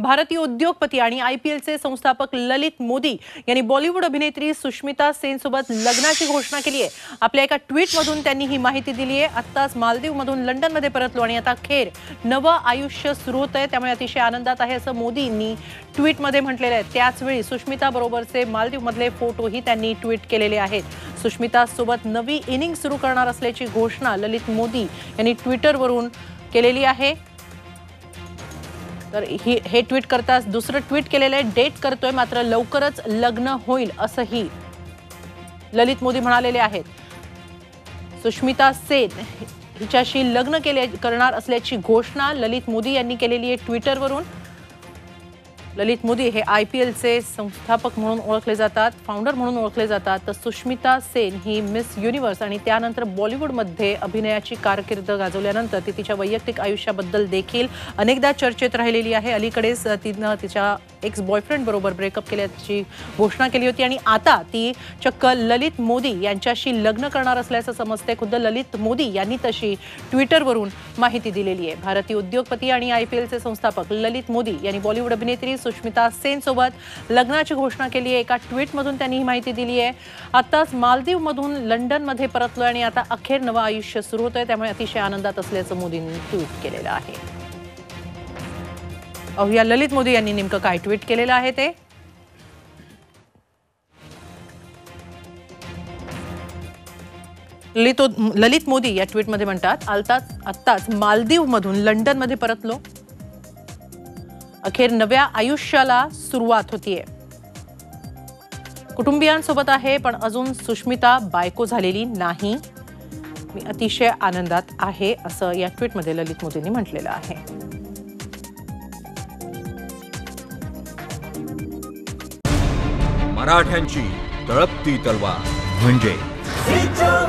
भारतीय उद्योगपती आणि आयपीएलचे संस्थापक ललित मोदी यांनी बॉलिवूड अभिनेत्री सुष्मिता सेन सोबत लग्नाची घोषणा केली आहे। आपल्या एका ट्वीट मधून त्यांनी ही माहिती दिली आहे। आताच मालदीव मधून लंडन मध्ये परतलो आणि आता खेर नव आयुष्य सुरू होत आहे, त्यामुळे अतिशय आनंदात आहे असं मोदींनी ट्वीट मध्ये म्हटलेलं आहे। त्याच वेळी सुष्मिता बरोबरचे मालदीव मधले फोटोही त्यांनी ट्वीट केलेले आहेत। सुष्मिता सोबत नवी इनिंग सुरू करणार असल्याची घोषणा ललित मोदी यांनी ट्विटर वरून केलेली आहे। तर हे ट्वीट करताच दुसरं ट्वीट केलेलं आहे, डेट करतोय मात्र लवकरच लग्न होईल असंही ललित मोदी म्हणालेले आहेत। सुष्मिता सेन हिच्याशी लग्न करणार असल्याची घोषणा ललित मोदी यांनी केलेली आहे ट्विटर वरून। ललित मोदी हे आयपीएलचे संस्थापक म्हणून ओळखले जातात, फाउंडर म्हणून ओळखले जातात। तर सुष्मिता सेन ही मिस युनिव्हर्स आणि त्यानंतर बॉलिवूडमध्ये अभिनयाची कारकीर्द गाजवल्यानंतर ती तिच्या वैयक्तिक आयुष्याबद्दल देखील अनेकदा चर्चेत राहिलेली आहे। अलीकडेच तिनं तिच्या एक्स बॉयफ्रेंड बरोबर ब्रेकअप केल्याची घोषणा केली होती आणि आता ती चक्क ललित मोदी यांच्याशी लग्न करणार असल्याचं समजते। खुद्द ललित मोदी यांनी तशी ट्विटरवरून माहिती दिलेली आहे। भारतीय उद्योगपती आणि आयपीएलचे संस्थापक ललित मोदी यांनी बॉलिवूड अभिनेत्री सुष्मिता सेन सोबत लग्नाची घोषणा केली आहे। एका ट्वीटमधून त्यांनी ही माहिती दिली आहे। आताच मालदीवमधून लंडनमध्ये परतलोय आणि आता अखेर नवं आयुष्य सुरू होतंय, त्यामुळे अतिशय आनंदात असल्याचं मोदींनी ट्विट केलेलं आहे। अहो, या ललित मोदी यांनी नेमकं काय ट्विट केलेलं आहे ते ललित मोदी या ट्विटमध्ये म्हणतात, आत्ताच मालदीवमधून लंडनमध्ये परतलो, अखेर नव्या आयुष्याला सुरुवात होतीये। कुटुंबियांसोबत आहे पण अजून सुष्मिता बायको झालेली नाही, मी अतिशय आनंदात आहे असं या ट्विटमध्ये ललित मोदींनी म्हटलेलं आहे। मराठ्यांची तळपती तलवार म्हणजे